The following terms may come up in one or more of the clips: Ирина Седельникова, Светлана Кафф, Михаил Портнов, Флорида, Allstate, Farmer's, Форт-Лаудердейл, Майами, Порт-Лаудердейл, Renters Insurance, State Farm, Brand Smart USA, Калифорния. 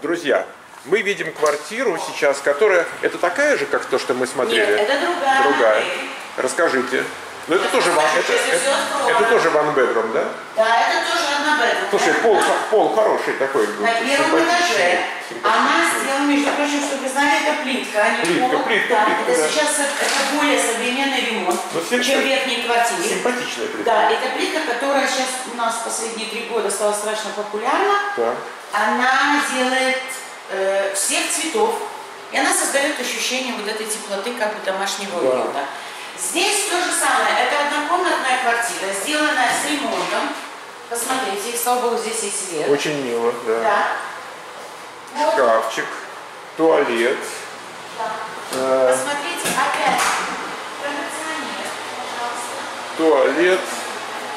Друзья, мы видим квартиру сейчас, которая... Это такая же, как то, что мы смотрели? Нет, это другая. Другая. Расскажите. Но это тоже one bedroom, да? Да, это тоже one bedroom. Слушай, пол хороший такой. На первом этаже. Она сделана, между прочим, чтобы вы знали, это плитка. Плитка. Это сейчас это более современный ремонт, чем верхние квартиры. Симпатичная плитка. Да, это плитка, которая сейчас у нас последние 3 года стала страшно популярна. Да. Она делает всех цветов, и она создает ощущение вот этой теплоты, как бы домашнего уюта. Здесь то же самое, это однокомнатная квартира, сделанная с ремонтом. Посмотрите, слава богу, здесь есть свет. Очень мило, да. Вот. Шкафчик, туалет. Да. Посмотрите, опять кондиционер, пожалуйста. Туалет.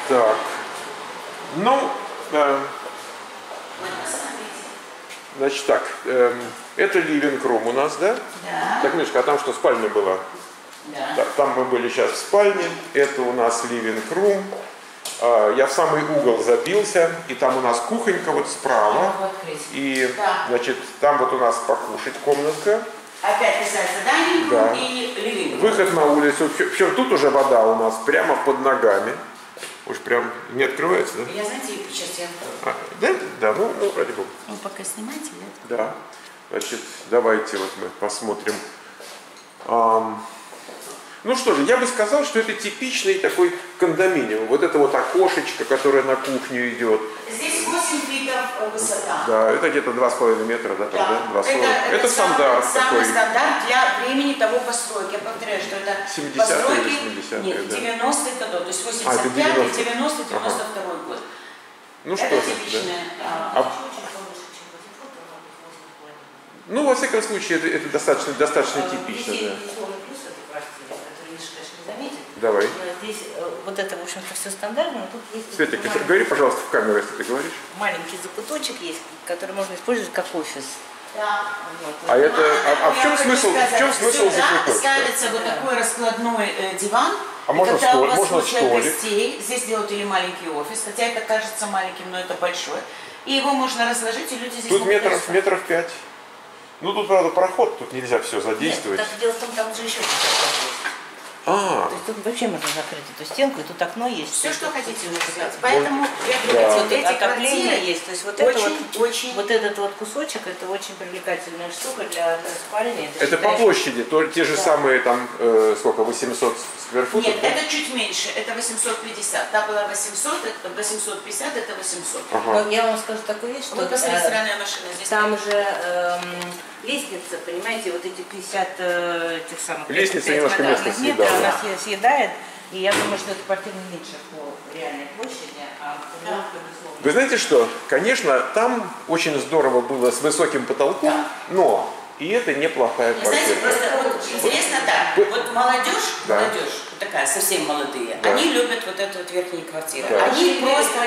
Так. Ну, значит так, это ливинг-рум у нас, да? Да. Так, Мишка, а там что, спальня была? Да. Так, там мы были сейчас в спальне, это у нас ливинг-рум. Я в самый угол забился, и там у нас кухонька вот справа. И, да, значит, там вот у нас покушать комнатка. Опять называется дайнинг-рум, да, и ливинг-рум. Выход на улицу. Причем тут уже вода у нас прямо под ногами. Уж прям не открывается, да? Я, знаете, сейчас я открою. Да, ну, ради бога. Ну, пока снимайте, я открою. Да. Значит, давайте вот мы посмотрим. Ну что же, я бы сказал, что это типичный такой кондоминиум. Вот это вот окошечко, которое на кухню идет. Здесь 8 фитов высота. Да, это где-то 2,5 метра, да? Да. Там, да? 2,5. Это стандарт такой. Самый стандарт для времени того постройки. Я повторяю, что это 70-е, постройки... 80-е, нет, 90-е, да, то есть 85-й, 90-й, 92-й год. Ну это что же, типичное. Да. Ну, во всяком случае, это достаточно типично, да. Давай. Здесь вот это, в общем-то, все стандартно. Светик, говори, пожалуйста, в камеру, если ты говоришь. Маленький закуточек есть, который можно использовать как офис. Да. Вот. А это, в чем смысл закуточка? Ставится вот такой раскладной диван. А можно столик. Гостей. Здесь делают или маленький офис, хотя это кажется маленьким, но это большой. И его можно разложить, и люди здесь. Тут метров 5. Ну тут, правда, проход, тут нельзя все задействовать. Нет, так дело в том, там же еще проход. То есть тут вообще можно закрыть эту стенку, и тут окно есть. Все, что хотите, написать. Поэтому вот эти отопления есть. То есть вот этот вот кусочек, это очень привлекательная штука для спальни. Это по площади, те же самые там, сколько, 800 сверху? Нет, это чуть меньше, это 850. Та была 800, это 850, это 800. Я вам скажу такую вещь, что там же лестница, понимаете, вот эти 50 тех самых... Лестница немножко место съедает. У нас ее съедает, и я думаю, что это квартира меньше по реальной площади, а по реальной, безусловно. Вы знаете что? Конечно, там очень здорово было с высоким потолком, да, но и это неплохая квартира. Знаете, просто вот, интересно так, вот молодежь, да, вот такая, совсем молодые, да, они любят вот эту вот верхнюю квартиру. Да. Они просто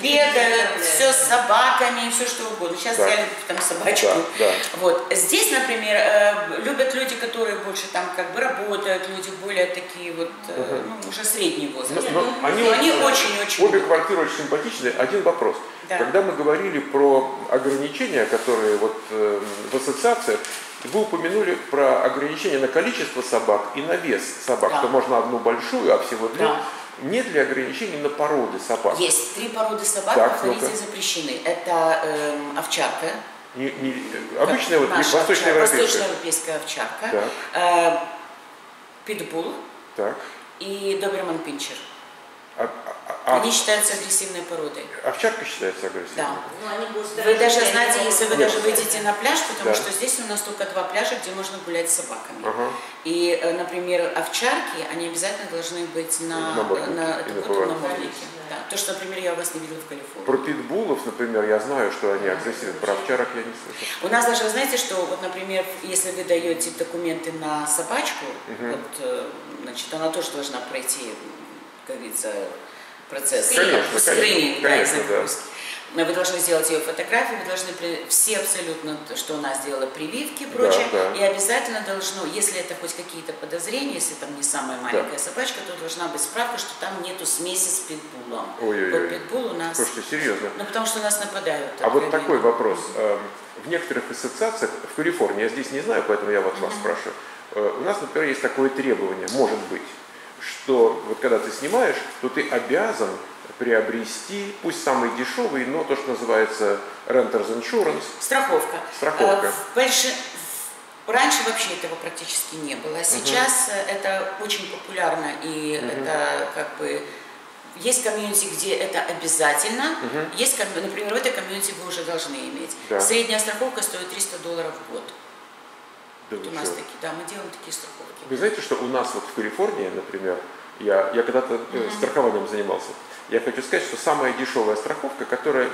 бегают, все с собаками, все что угодно. Сейчас, да, я люблю там собачку. Да. Вот. Здесь, например, любят люди, которые больше там как бы работают, люди более такие вот, ну, уже средний возраст. Но они очень-очень... Обе квартиры очень симпатичные. Один вопрос. Да. Когда мы говорили про ограничения, которые вот в ассоциациях, вы упомянули про ограничения на количество собак и на вес собак, да, то можно одну большую, а всего 2. Да. Нет ли ограничений на породы собак? Есть 3 породы собак, так, которые запрещены. Это овчарка. Обычная вот восточноевропейская овчарка, питбул и доберман-пинчер. Они считаются агрессивной породой. Овчарка считается агрессивной? Да. Вы даже знаете, если вы даже выйдете на пляж, потому что здесь у нас только 2 пляжа, где можно гулять с собаками. И, например, овчарки, они обязательно должны быть на морднике. То, что, например, я у вас не видела в Калифорнии. Про питбулов, например, я знаю, что они агрессивны, про овчарок я не слышал. У нас даже, знаете, что, вот, например, если вы даете документы на собачку, значит, она тоже должна пройти, как говорится, процесс, скрининг, да, и загрузки. Вы должны сделать ее фотографии, вы должны все абсолютно, что у нас делала, прививки и прочее. Да, да. И обязательно должно, если это хоть какие-то подозрения, если там не самая маленькая собачка, то должна быть справка, что там нету смеси с питбулом. Вот питбул у нас... Слушайте, серьезно? Ну, потому что у нас нападают. А вот такой вопрос. В некоторых ассоциациях, в Калифорнии, я здесь не знаю, поэтому я вот вас спрашиваю. У нас, например, есть такое требование, может быть, что вот когда ты снимаешь, то ты обязан приобрести, пусть самый дешевый, но то, что называется Renters Insurance. Страховка. Страховка. Раньше вообще этого практически не было. Сейчас это очень популярно, и это как бы... Есть комьюнити, где это обязательно, есть, например, в этой комьюнити вы уже должны иметь. Да. Средняя страховка стоит $300 в год. Да, вот у нас такие, да, мы делаем такие страховки. Вы знаете, что у нас вот в Калифорнии, например, я когда-то страхованием занимался, я хочу сказать, что самая дешевая страховка, которая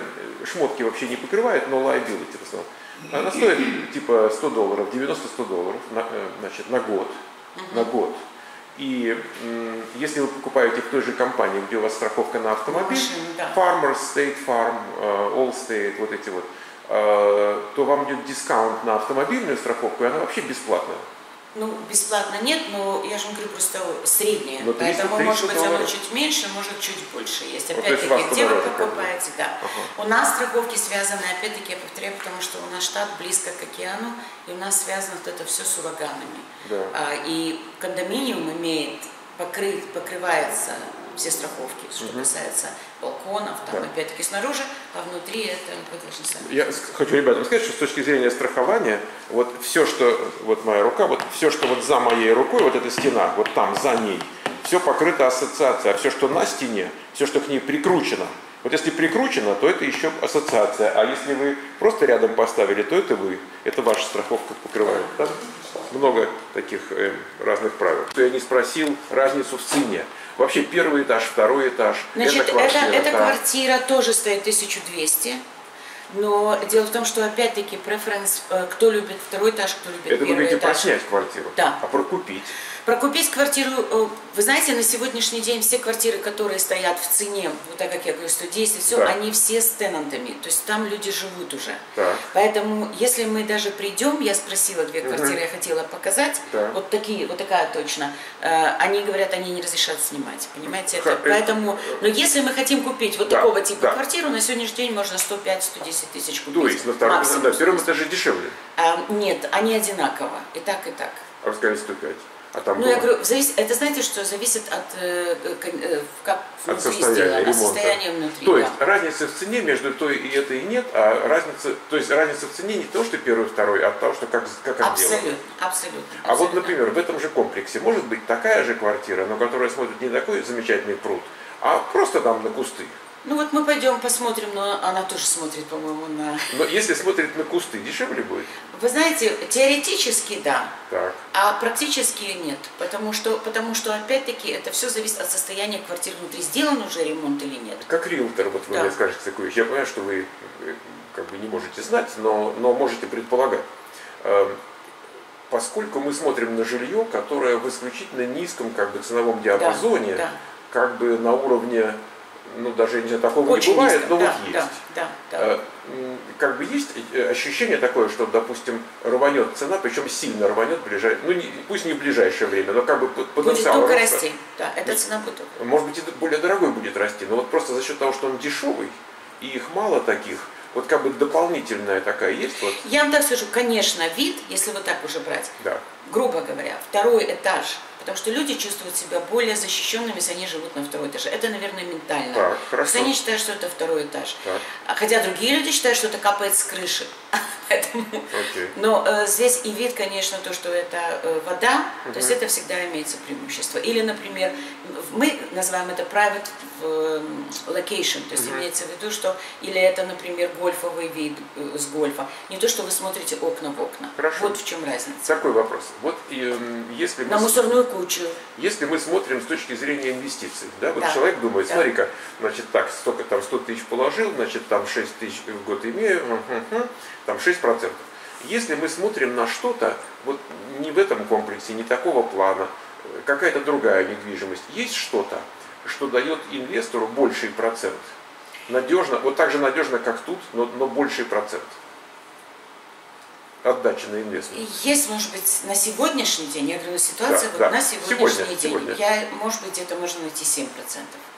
шмотки вообще не покрывает, но liability в основном, она стоит типа $100, 90-100 долларов на год. На год. И если вы покупаете в той же компании, где у вас страховка на автомобиль, Farmer's, State Farm, Allstate, вот эти вот, то вам идет дисконт на автомобильную страховку, и она вообще бесплатная. Ну, бесплатно нет, но я же вам говорю, просто средняя. Поэтому, может быть, оно чуть меньше, может, чуть больше есть. Опять-таки, где вы покупаете, да. У нас страховки связаны, опять-таки, я повторяю, потому что у нас штат близко к океану, и у нас связано вот это все с ураганами. И кондоминиум имеет, покрывается все страховки, что касается балконов, там, опять-таки, снаружи, а внутри это вы должны сами. Я хочу ребятам сказать, что с точки зрения страхования, вот все, что, вот моя рука, вот все, что вот за моей рукой, вот эта стена, вот там, за ней, все покрыто ассоциацией, а все, что на стене, все, что к ней прикручено, вот если прикручено, то это еще ассоциация, а если вы просто рядом поставили, то это вы, это ваша страховка покрывает, да? Много таких разных правил. Я не спросил разницу в цене. Вообще первый этаж, второй этаж. Значит, эта квартира тоже стоит 1200. Но дело в том, что опять-таки преференс, кто любит второй этаж, кто любит первый этаж. Это вы говорите про снять квартиру, а прокупить? Прокупить квартиру, вы знаете, на сегодняшний день все квартиры, которые стоят в цене, вот так как я говорю, 110, все, они все с тенантами, то есть там люди живут уже. Поэтому, если мы даже придем, я спросила, две квартиры я хотела показать, вот такие, вот такая точно, они говорят, они не разрешат снимать, понимаете? Поэтому, но если мы хотим купить вот такого типа квартиру, на сегодняшний день можно 105-110. Тысяч купить. То есть на втором, на первом этаже дешевле? Нет, они одинаково. И так, и так. А вы сказали 105. А там я говорю, это знаете, что зависит от состояния внутри. То есть разница в цене между той и этой нет, а разница, то есть разница в цене не то, что первый и второй, а от того, что как отделано. Абсолютно. А вот, например, в этом же комплексе может быть такая же квартира, но которая смотрит не такой замечательный пруд, а просто там на кусты. Ну вот мы пойдем посмотрим, но она тоже смотрит, по-моему, на... Но если смотрит на кусты, дешевле будет? Вы знаете, теоретически да, а практически нет, потому что опять-таки это все зависит от состояния квартиры внутри, сделан уже ремонт или нет. Как риэлтор, вот вы мне скажете такую вещь, я понимаю, что вы как бы не можете знать, но можете предполагать. Поскольку мы смотрим на жилье, которое в исключительно низком как бы ценовом диапазоне, как бы на уровне... Ну, даже не знаю, такого не бывает, но вот есть. Как бы есть ощущение такое, что, допустим, рванет цена, причем сильно рванет, пусть не в ближайшее время, но как бы потенциал будет только расти, эта цена будет. Может быть, и более дорогой будет расти, но вот просто за счет того, что он дешевый, и их мало таких, вот как бы дополнительная такая есть. Вот. Я вам так скажу, конечно, вид, если вот так уже брать, грубо говоря, второй этаж, потому что люди чувствуют себя более защищенными, если они живут на втором этаже. Это, наверное, ментально. Хорошо. Они считают, что это второй этаж. Хотя другие люди считают, что это капает с крыши. Но здесь и вид, конечно, то, что это вода, то есть это всегда имеется преимущество. Или, например, мы называем это private location, то есть имеется в виду, что или это, например, гольфовый вид с гольфа, не то, что вы смотрите окна в окна. Вот в чем разница. Такой вопрос. Вот если мы... На мусорную кучу. Если мы смотрим с точки зрения инвестиций, да, вот человек думает, смотри-ка, значит, так, столько там 100 тысяч положил, значит, там 6 тысяч в год имею, там 6%. Если мы смотрим на что-то, вот не в этом комплексе, не такого плана, какая-то другая недвижимость, есть что-то, что дает инвестору больший процент? надежно, вот так же надежно, как тут, но больший процент отдачи на инвестиции. Есть, может быть, на сегодняшний день, я говорю, ситуация, да, вот да. На сегодняшний день, я, может быть, где-то можно найти 7%.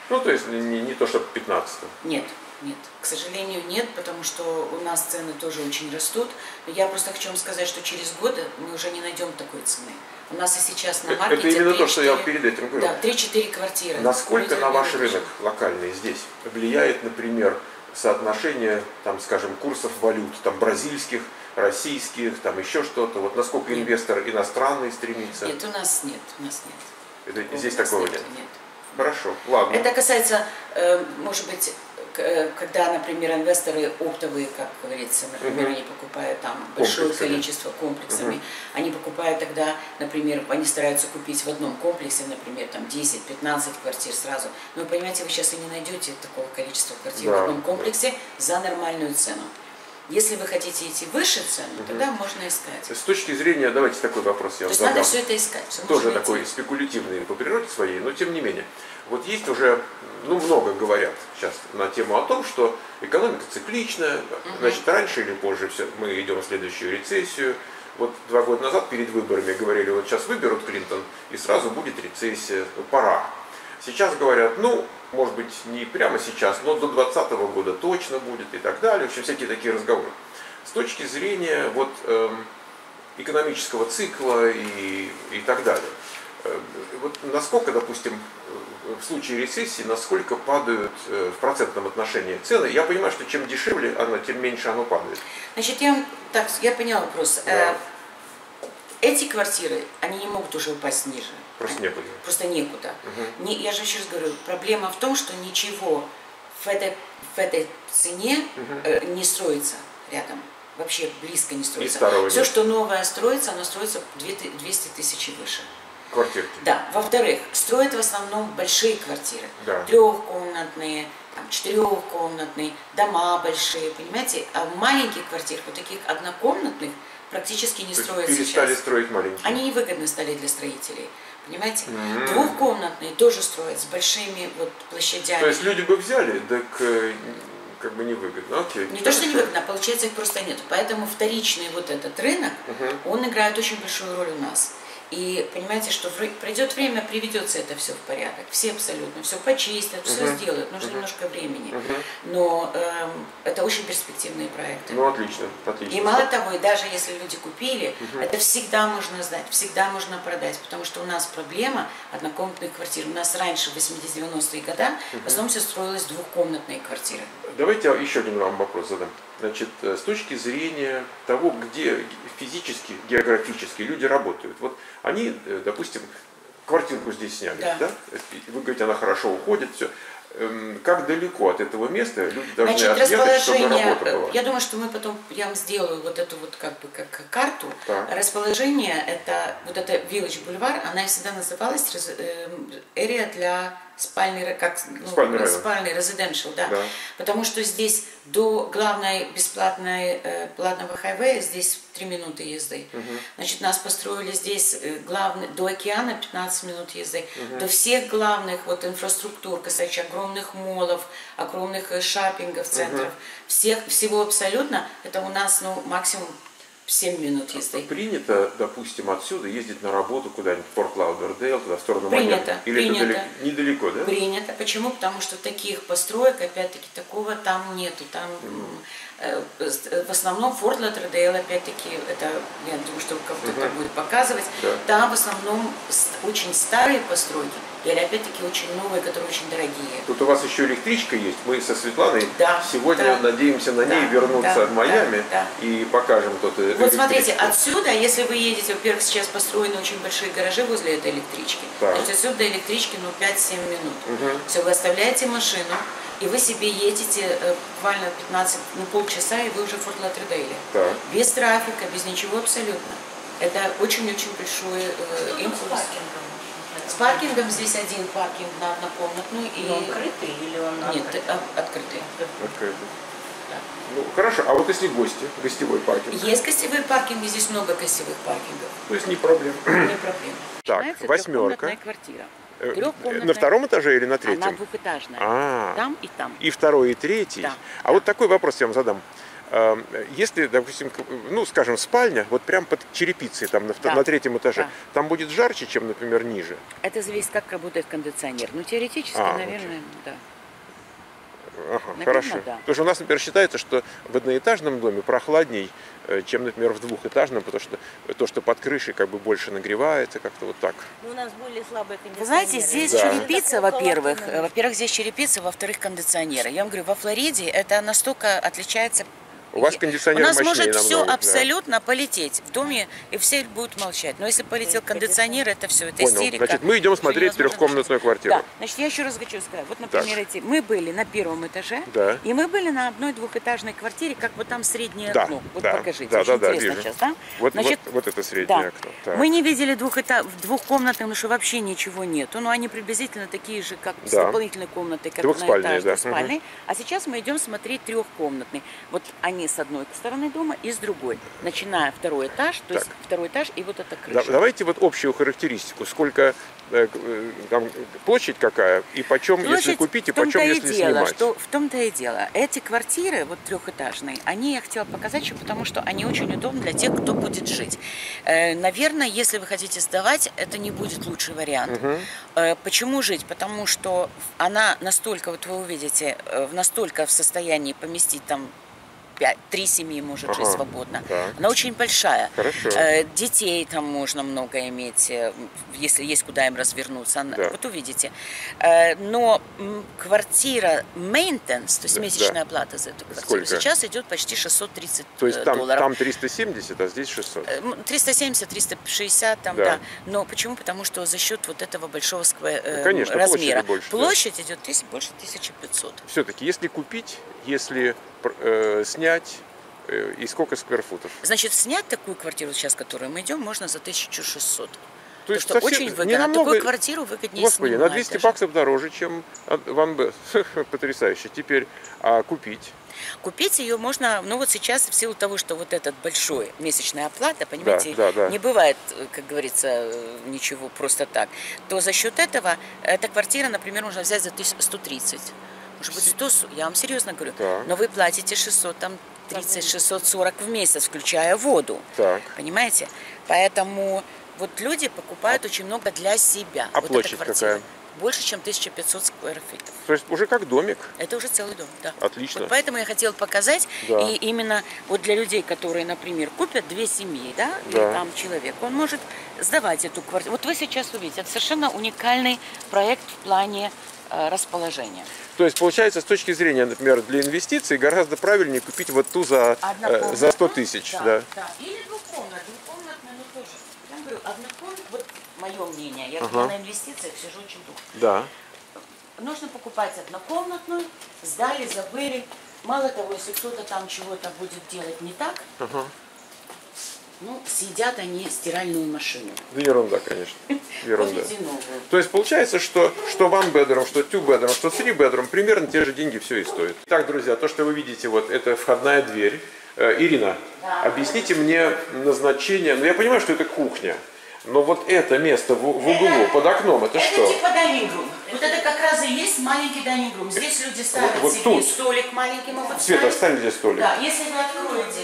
Ну, то есть не то, что 15%. Нет, нет, к сожалению, нет, потому что у нас цены тоже очень растут. Но я просто хочу вам сказать, что через годы мы уже не найдем такой цены. У нас и сейчас на маркете... Это именно то, что я перед этим говорил. Да, 3-4 квартиры. Насколько на ваш рынок локальный здесь влияет, например, соотношение, там, скажем, курсов валют, там, бразильских, российских, там, еще что-то? Вот насколько нет. Инвестор иностранный стремится? Нет, у нас нет, у нас нет. Это, здесь такого нет? Нет. Хорошо, ладно. Это касается, может быть... Когда, например, инвесторы оптовые, как говорится, например, они покупают там большое количество комплексами, они покупают тогда, например, они стараются купить в одном комплексе, например, там 10-15 квартир сразу. Но, понимаете, вы сейчас и не найдете такого количества квартир в одном комплексе за нормальную цену. Если вы хотите идти выше цену, тогда можно искать. С точки зрения, давайте такой вопрос я вам задам. То есть надо все это искать. Все тоже такой идти. Спекулятивный по природе своей, но тем не менее. Вот есть уже, ну, много говорят сейчас на тему о том, что экономика цикличная, значит, раньше или позже все, мы идем в следующую рецессию. Вот 2 года назад перед выборами говорили, вот сейчас выберут Клинтон, и сразу будет рецессия, пора. Сейчас говорят, ну, может быть, не прямо сейчас, но до 2020 года точно будет и так далее. В общем, всякие такие разговоры. С точки зрения вот, экономического цикла и так далее. Вот насколько, допустим, в случае рецессии, насколько падают в процентном отношении цены? Я понимаю, что чем дешевле оно, тем меньше оно падает. Значит, я поняла вопрос. Да. Эти квартиры, они не могут уже упасть ниже. Просто некуда. Просто некуда. Я же еще раз говорю, проблема в том, что ничего в этой цене не строится рядом. Вообще близко не строится. Все, что новое строится, оно строится 200 тысяч и выше. Квартирки. Да. Во-вторых, строят в основном большие квартиры. Да. 3-комнатные, 4-комнатные, дома большие, понимаете? А маленьких квартир, вот таких однокомнатных, практически не строятся. Перестали строить маленькие. Они невыгодны стали для строителей. Понимаете? Двухкомнатные тоже строят с большими вот площадями. То есть люди бы взяли, так как бы невыгодно. Окей. Не то, что невыгодно, а получается их просто нет. Поэтому вторичный вот этот рынок, он играет очень большую роль у нас. И понимаете, что пройдет время, приведется это все в порядок. Все абсолютно, все почистят, все сделают. Нужно немножко времени. Но это очень перспективные проекты. Ну, отлично, отлично. И мало того, и даже если люди купили, это всегда можно сдать, всегда можно продать. Потому что у нас проблема однокомнатных квартир. У нас раньше, в 80-90-е годы, в основном все строилось двухкомнатные квартиры. Давайте я еще один вам вопрос задам. Значит, с точки зрения того, где физически, географически люди работают. Вот они, допустим, квартирку здесь сняли, да? Вы говорите, она хорошо уходит, все. Как далеко от этого места люди должны отъехать, чтобы работа была? Я думаю, что мы потом, я вам сделаю вот эту вот как бы как карту. Так. Расположение, это вот эта Village Boulevard, она всегда называлась area для спальный, как, ну, спальный residential, да. Потому что здесь до главной бесплатной платного хайвея здесь 3 минуты езды. Значит, нас построили здесь главный, до океана 15 минут езды, до всех главных вот инфраструктур, касающих огромных молов, огромных шоппингов, центров, всего абсолютно, это у нас, ну, максимум 7 минут езды. Принято, допустим, отсюда ездить на работу куда-нибудь в Порт-Лаудердейл, туда в сторону Майами? Или это недалеко, да? Принято. Почему? Потому что таких построек, опять-таки, такого там нету. Там, в основном Форт-Лаудердейл, опять-таки, это, я думаю, что кто-то будет показывать, там в основном очень старые постройки. Или опять-таки очень новые, которые очень дорогие. Тут у вас еще электричка есть. Мы со Светланой сегодня надеемся на ней вернуться в Майами и покажем кто-то. Вот смотрите, отсюда, если вы едете, во-первых, сейчас построены очень большие гаражи возле этой электрички. То есть отсюда до электрички, ну, 5-7 минут. Все, вы оставляете машину, и вы себе едете буквально 15, ну, полчаса, и вы уже в Форт-Лаудердейле. Без трафика, без ничего абсолютно. Это очень-очень большой импульс. С паркингом здесь один паркинг на однокомнатную. И... Но он открытый или он открытый? Нет, открытый. Открытый. Да. Ну, хорошо, а вот если гости, гостевой паркинг? Есть гостевые паркинги, здесь много гостевых паркингов. То есть не проблема. Не проблема. Так, 18-комнатная квартира. На втором этаже или на третьем? Она двухэтажная. Там и там. И второй, и третий. Да. А вот такой вопрос я вам задам. Если, допустим, ну, скажем, спальня, вот прям под черепицей, там, на третьем этаже, там будет жарче, чем, например, ниже? Это зависит, как работает кондиционер. Ну, теоретически, наверное, да. Ага, наверное, хорошо. Да. Потому что у нас, например, считается, что в одноэтажном доме прохладней, чем, например, в двухэтажном, потому что то, что под крышей, как бы больше нагревается, как-то вот так. Но у нас более слабые кондиционеры. Знаете, здесь черепица, во-первых. Во-первых, здесь черепица, во-вторых, кондиционеры. Я вам говорю, во Флориде это настолько отличается... У вас кондиционер мощнее. У нас может все абсолютно полететь в доме, и все будут молчать. Но если полетел кондиционер, это все, это истерика. Значит, мы идем смотреть трехкомнатную квартиру. Да. Значит, я еще раз хочу сказать. Вот, например, эти, мы были на первом этаже, и мы были на одной двухэтажной квартире, как вот там среднее окно. Вот покажите, очень интересно сейчас, да? Вот это среднее окно. Мы не видели двухкомнатных, потому что вообще ничего нету. Но они приблизительно такие же, как с дополнительной комнатой, как двухспальные. А сейчас мы идем смотреть трехкомнатный. Вот они с одной стороны дома и с другой, начиная второй этаж, то есть второй этаж и вот эта крыша. Давайте вот общую характеристику, сколько там, площадь какая и почем, если купить, и почем, если снимать. В том-то и дело. Эти квартиры, вот трехэтажные, они я хотела показать еще, потому что они очень удобны для тех, кто будет жить. Наверное, если вы хотите сдавать, это не будет лучший вариант. Почему жить? Потому что она настолько, вот вы увидите, настолько в состоянии поместить там 3 семьи может жить свободно. Она очень большая. Детей там можно много иметь, если есть куда им развернуться. Вот увидите. Но квартира maintenance, то есть месячная плата за эту квартиру, сейчас идет почти 630 долларов. То есть там 370, а здесь 600? 370, 360 там, да. Но почему? Потому что за счет вот этого большого размера. Площадь идет больше 1500. Все-таки, если купить, если снять, и сколько скверфутов? Значит, снять такую квартиру сейчас, в которую мы идем, можно за 1600. То есть очень выгодно. Намного... Такую квартиру выгоднее снимать. Господи, на 200 баксов дороже, чем вам бы. Потрясающе. Теперь купить. Купить ее можно, ну вот сейчас в силу того, что вот этот большой месячная оплата, понимаете, не бывает, как говорится, ничего просто так, то за счет этого эта квартира, например, можно взять за 1130. Может быть, 100, я вам серьезно говорю, но вы платите 630-640 в месяц, включая воду, понимаете? Поэтому вот люди покупают очень много для себя. А вот площадь какая? Больше, чем 1500 скверфитов. То есть уже как домик? Это уже целый дом, да. Отлично. Вот поэтому я хотела показать, и именно вот для людей, которые, например, купят 2 семьи, или там человек, он может сдавать эту квартиру. Вот вы сейчас увидите, это совершенно уникальный проект в плане расположения. То есть, получается, с точки зрения, например, для инвестиций гораздо правильнее купить вот ту за 100 тысяч. Или двухкомнатную, но тоже. Я говорю, однокомнатную, вот мое мнение, я на инвестициях сижу очень долго. Нужно покупать однокомнатную, сдали, забыли. Мало того, если кто-то там чего-то будет делать не так, ну, съедят они стиральную машину. Ерунда, конечно. Ерунда. То есть получается, что 1-bedroom, что 2-bedroom, что 3-bedroom, примерно те же деньги все и стоит. Итак, друзья, то, что вы видите, вот это входная дверь. Ирина, объясните мне назначение. Ну, я понимаю, что это кухня. Но вот это место в углу, под окном, это что? Это типа дайнинг-рум. Вот это как раз и есть маленький дайнинг-рум. Здесь люди ставят себе столик маленький, могут Света, оставь здесь столик. Да, если вы откроете,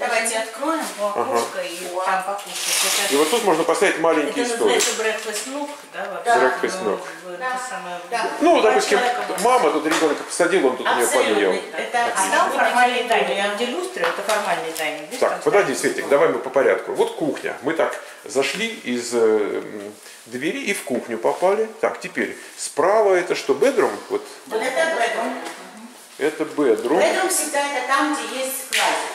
давайте откроем по окошку и там покушать. И вот тут можно поставить маленький столик. Это breakfast nook, breakfast nook. Ну, допустим, мама тут ребенка посадила, он тут у нее подъем. А там формальный дайнинг. Я вам делюсь, это формальный дайнинг. Так, подожди, Светик, давай мы по порядку. Вот кухня. Мы так зашли из двери и в кухню попали. Так, теперь справа это что, бедрум? Вот это бедрум. Это бедрум. Бедрум всегда это там, где есть классик.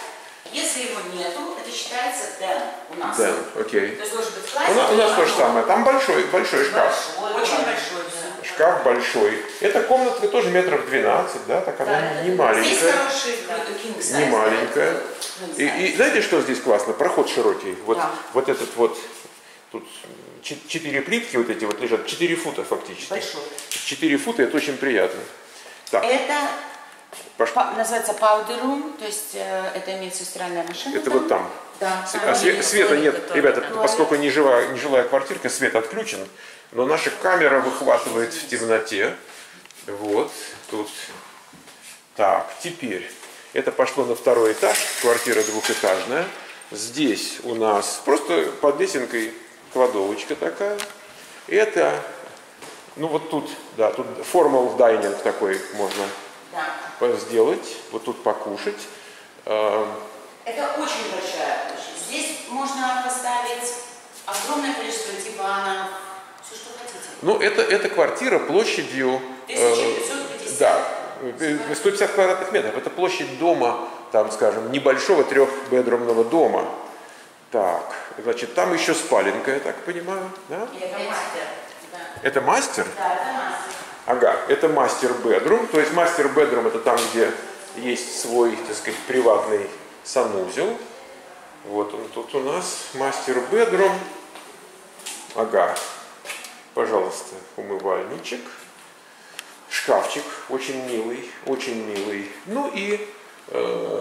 Если его нету, это считается дэн у нас. Дэн, окей. То есть должен быть классик. У нас то же самое. Там большой шкаф. Очень большой. Шкаф большой. Эта комнатка тоже метров 12, да? Так она не маленькая. Не маленькая. И знаете, что здесь классно? Проход широкий. Вот этот вот. Тут 4 плитки вот эти вот лежат. 4 фута фактически. Большой. 4 фута, это очень приятно. Так. Это Называется powder room, то есть это имеется стиральная машина. Это там? Вот там. Да. А света нет, туалет, ребята, туалет. Поскольку нежилая квартирка, свет отключен, но наша камера выхватывает в темноте. Вот, тут. Так, теперь это пошло на второй этаж, квартира двухэтажная. Здесь у нас просто под лесенкой кладовочка такая. Это, ну вот тут, да, тут formal dining такой можно сделать. Вот тут покушать. Это очень большая площадь. Здесь можно поставить огромное количество диванов, все, что хотите. Ну, это квартира площадью 1550. Да, 150 квадратных метров. Это площадь дома, там, скажем, небольшого трехбедрумного дома. Так, значит, там еще спаленка, я так понимаю, да? И это мастер. Да. Это мастер? Да, это мастер. Ага, это мастер-бедрум. То есть мастер-бедрум — это там, где есть свой, так сказать, приватный санузел. Вот он тут у нас, мастер-бедрум. Ага, пожалуйста, умывальничек. Шкафчик очень милый, очень милый. Ну и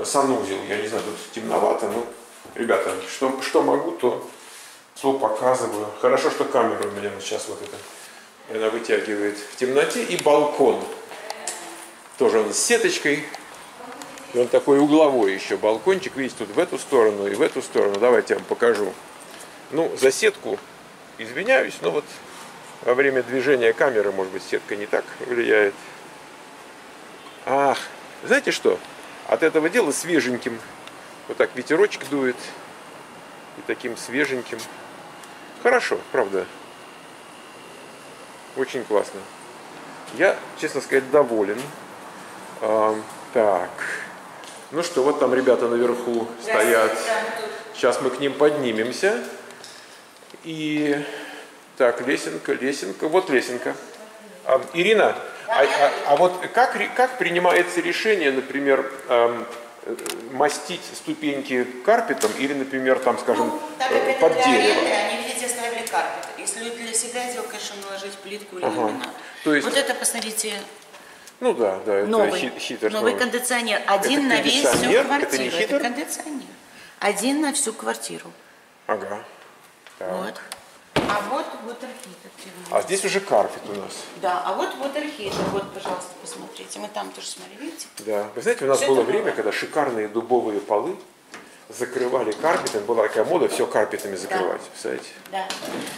санузел. Я не знаю, тут темновато, но... Ребята, что могу, то показываю. Хорошо, что камеру у меня сейчас вот это, она вытягивает в темноте. И балкон. Тоже он с сеточкой. И он такой угловой еще балкончик. Видите, тут в эту сторону и в эту сторону. Давайте я вам покажу. Ну, за сетку извиняюсь, но вот во время движения камеры, может быть, сетка не так влияет. Ах, знаете что? От этого дела свеженьким. Вот так ветерочек дует. И таким свеженьким. Хорошо, правда. Очень классно. Я, честно сказать, доволен. Так. Ну что, вот там ребята наверху стоят. Сейчас мы к ним поднимемся. И... Так, лесенка, лесенка. Вот лесенка. Ирина, а вот как принимается решение, например... мастить ступеньки карпетом или, например, там, скажем, ну, так, под дерево. Они, видите, оставили карпет. Если люди для себя делают, конечно, наложить плитку или ламинат. То есть... Вот это, посмотрите, ну, да, да, новый, это новый кондиционер. Один на весь всю квартиру. Это кондиционер. Один на всю квартиру. Ага. Так. Вот. А вот water heater. А здесь уже карпет у нас. Да, а вот water heater. Вот, пожалуйста, посмотрите. Мы там тоже смотрели, видите? Да. Вы знаете, у нас было время, когда шикарные дубовые полы закрывали карпетом. Была такая мода все карпетами закрывать. Да. Представляете? Да.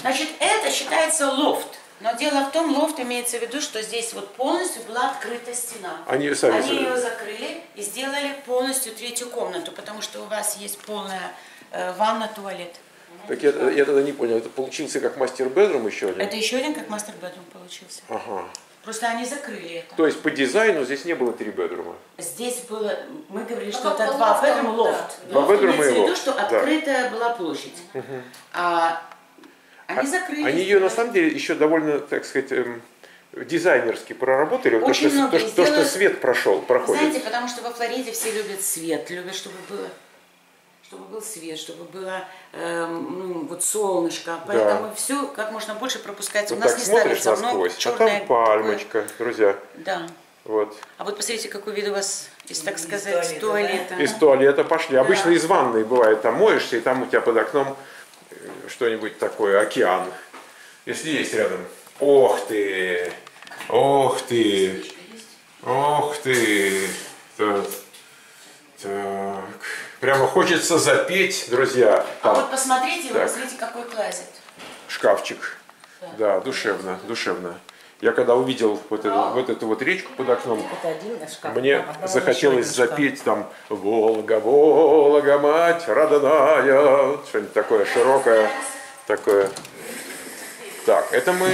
Значит, это считается лофт. Но дело в том, лофт имеется в виду, что здесь вот полностью была открыта стена. Они ее закрыли и сделали полностью третью комнату, потому что у вас есть полная ванна, туалет. Так я тогда не понял, это получился как мастер-бедрум еще один? Это еще один как мастер-бедрум получился. Ага. Просто они закрыли это. То есть по дизайну здесь не было три бедрума? Здесь было, мы говорили, что это два бедрума, лофт. Два бедрума и лофт. Что открытая была площадь. Они закрыли. Они ее на самом деле еще довольно, так сказать, дизайнерски проработали. Очень много. То, что свет прошел, проходит. Знаете, потому что во Флориде все любят свет, любят, чтобы было... Чтобы был свет, чтобы было вот солнышко, поэтому да. Все как можно больше пропускать. Вот у нас так не ставится много черная... А там пальмочка, друзья. Да. Вот. А вот посмотрите, какой вид у вас, если так сказать, туалета. Да? Из туалета пошли. Да. Обычно из ванной бывает, там моешься, и там у тебя под окном что-нибудь такое, океан. Если есть рядом. Ох ты! Ох ты! Ох ты! Так... Прямо хочется запеть, друзья. А вот посмотрите, так. Посмотрите, какой классик. Шкафчик. Да, да, душевно, душевно. Я когда увидел вот эту речку под окном, мне захотелось запеть там «Волга, Волга, мать родная», что-нибудь такое широкое, такое. Так, это мы...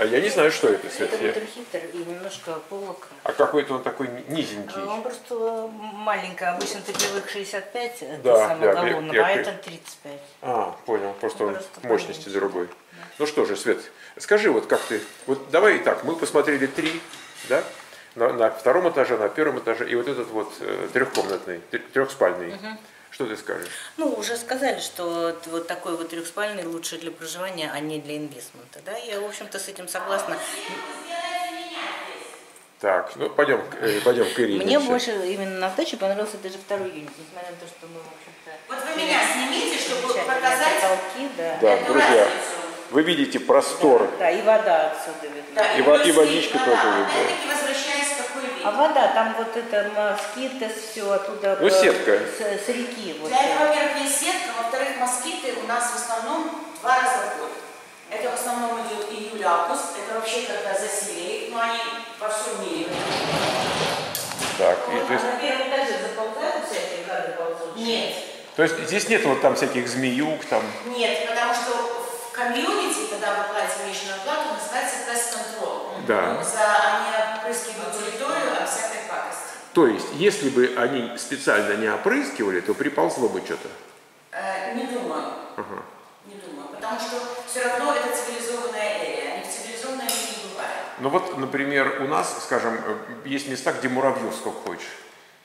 А я не знаю, что это, Свет. Это water heater и немножко полок. А какой-то он такой низенький. Он просто маленький. Обычно ты делаешь 65, да, самоголовного, а это 35. А, понял. Просто он мощности другой. Да. Ну что же, Свет, скажи, вот как ты... Вот давай и так, мы посмотрели три, да? На втором этаже, на первом этаже, и вот этот вот трехкомнатный, трехспальный. Угу. Что ты скажешь? Ну, уже сказали, что вот такой вот трехспальный лучше для проживания, а не для инвестмента. Да? Я, в общем-то, с этим согласна. Так, ну пойдем к Ирине. Мне больше именно на сдаче понравился даже второй юнит, несмотря на то, что мы, в общем-то... Вот вы меня снимите, чтобы показать потолки, да. Да, друзья, вы видите простор. Да, да, и вода отсюда видна. Да, и водичка вода. Тоже видна. Опять-таки возвращаясь к какой виду? А вода, там вот это москиты, все оттуда... Ну, сетка. С реки. Вот. Да, это, во-первых, есть сетка, во-вторых, москиты у нас в основном 2 раза в год. Это в основном идет июль-август, это вообще когда заселеет, но они во всем мире. Так, вот, и то есть... А на первом этаже заползают всякие гады ползучие? Нет. То есть здесь нет вот там всяких змеюк там? Нет, потому что в комьюнити, когда вы платите месячную плату, называется тест-контрол. Да. За они опрыскивают территорию от всякой пакости. То есть, если бы они специально не опрыскивали, то приползло бы что-то? Не думаю. Ага. Не думаю, потому что все равно это цивилизованная эрия, а не цивилизованная не бывает. Ну вот, например, у нас, скажем, есть места, где муравьев сколько хочешь.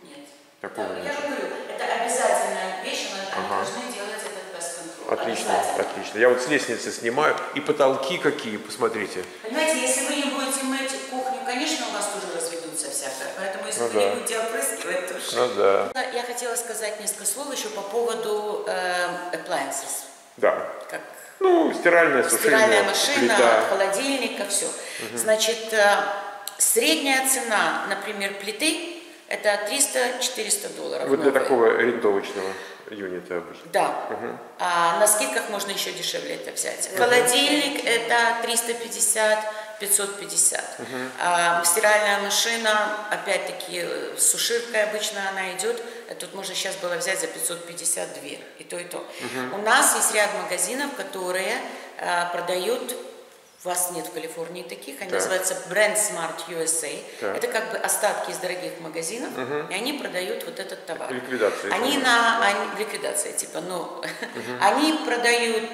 Нет. Такого да, я говорю, это обязательная вещь, она ага. Должны делать этот тест-контроль. Отлично, отлично. Я вот с лестницы снимаю, и потолки какие, посмотрите. Понимаете, если вы не будете мыть кухню, конечно, у нас тоже разведутся всякое, поэтому если ну вы да. Не будете опрыскивать, то что... Ну да. Я хотела сказать несколько слов еще по поводу appliances. Да. Как? Ну, стиральная машина, плита. Холодильника, все. Угу. Значит, средняя цена, например, плиты, это $300–400. Вот новые. Для такого рентовочного юнита обычно. Да. Угу. А на скидках можно еще дешевле это взять. Угу. Холодильник это $350–550. Угу. А стиральная машина, опять-таки, с сушилкой обычно она идет. Тут можно сейчас было взять за $552, и то, и то. Угу. У нас есть ряд магазинов, которые продают, у вас нет в Калифорнии таких, они так. Называются Brand Smart USA. Так. Это как бы остатки из дорогих магазинов, угу. И они продают вот этот товар. Ликвидация. Они на... Да. Они, ликвидация, типа, но... Угу. Они продают,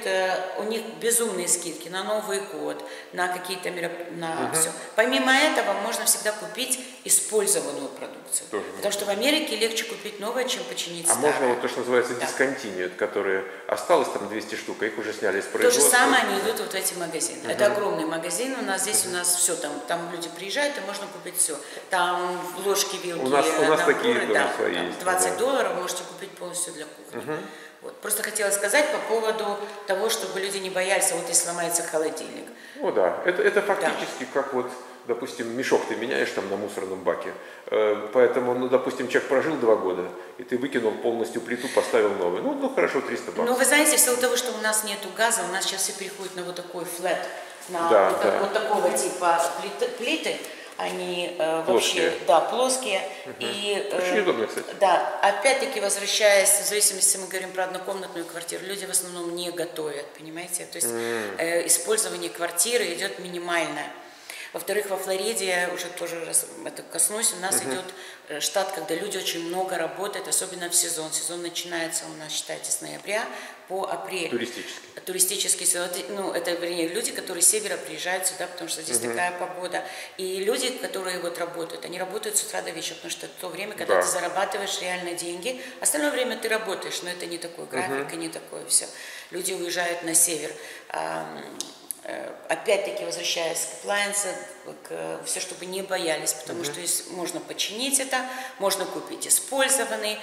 у них безумные скидки на Новый год, на какие-то на угу. Все. Помимо этого, можно всегда купить использованную продукцию. Тоже потому что в Америке легче купить новое, чем починить старое. А можно вот то, что называется да. Дисконтинует, которые осталось там 200 штук, а их уже сняли с производства. То же самое они идут вот в эти магазины. Угу. Это огромный магазин, у нас здесь у нас все, там люди приезжают и можно купить все. Там ложки, вилки, у нас такие да, свои там есть, $20 можете купить полностью для кухни. Угу. Вот. Просто хотела сказать по поводу того, чтобы люди не боялись, вот если сломается холодильник. Ну да, это фактически да. Как вот... Допустим, мешок ты меняешь там на мусорном баке, поэтому, ну, допустим, человек прожил 2 года, и ты выкинул полностью плиту, поставил новую. Ну хорошо, $300. Ну, вы знаете, в силу того, что у нас нету газа, у нас сейчас все переходят на вот такой флэт, на да, вот, да. Вот такого типа плиты, они вообще, да, плоские. Угу. И, очень удобно, кстати. Да, опять-таки, возвращаясь, в зависимости, мы говорим про однокомнатную квартиру, люди в основном не готовят, понимаете, то есть использование квартиры идет минимальное. Во-вторых, во Флориде, я уже тоже раз это коснусь, у нас идет штат, когда люди очень много работают, особенно в сезон. Сезон начинается у нас, считайте, с ноября по апрель. Туристический. Туристический сезон. Ну, это, вернее, люди, которые с севера приезжают сюда, потому что здесь такая погода. И люди, которые вот работают, они работают с утра до вечера, потому что это то время, когда да. Ты зарабатываешь реально деньги. Остальное время ты работаешь, но это не такой график, и не такое все. Люди уезжают на север. Опять-таки, возвращаясь к appliances, все, чтобы не боялись, потому что есть, можно починить это, можно купить использованный,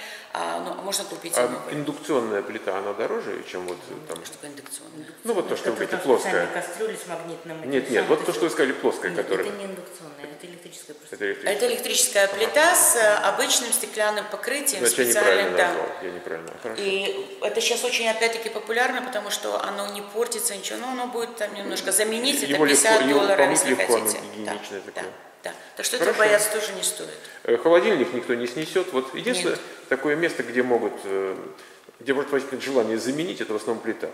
можно купить новый. Индукционная плита, она дороже, чем вот там? Что индукционная? Ну, вот то, что вы говорите, плоская. Кастрюли с магнитным... Нет, нет, вот то, что вы сказали, плоская, которая... это не индукционная, это электрическая просто. Это электрическая плита с обычным стеклянным покрытием, специальным, да. Я неправильно назвал, и это сейчас очень, опять-таки, популярно, потому что оно не портится, ничего, но оно будет там немножко заменить, это $50, если хотите. Да, да, да. Так что этого бояться тоже не стоит. Холодильник никто не снесет. Вот единственное нет. Такое место, где может возникнуть желание заменить, это в основном плита.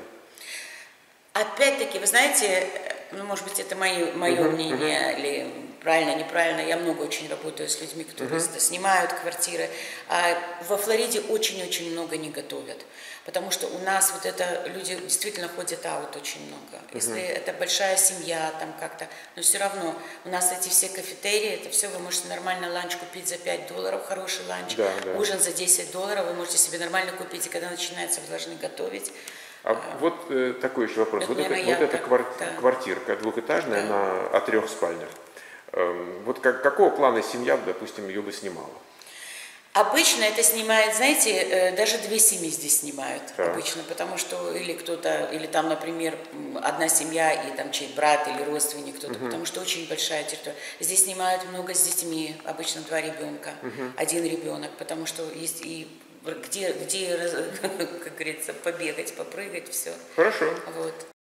Опять-таки, вы знаете, ну, может быть, это мое мнение, или правильно, неправильно, я много очень работаю с людьми, которые снимают квартиры. А во Флориде очень-очень много не готовят. Потому что у нас вот это, люди действительно ходят аут очень много. Если это большая семья, там как-то, но все равно у нас эти все кафетерии, это все, вы можете нормально ланч купить за $5, хороший ланч, да, да. Ужин за $10, вы можете себе нормально купить, и когда начинается, вы должны готовить. Вот такой еще вопрос. Это, вот эта квартирка двухэтажная, да. Она о 3 спальнях. Вот какого плана семья, допустим, ее бы снимала? Обычно это снимает, знаете, даже две семьи здесь снимают, да, обычно, потому что или кто-то, или там, например, одна семья, и там чей брат или родственник кто-то, потому что очень большая территория. Здесь снимают много с детьми, обычно 2 ребенка, 1 ребенок, потому что есть и где, как говорится, побегать, попрыгать, все. Хорошо. Вот.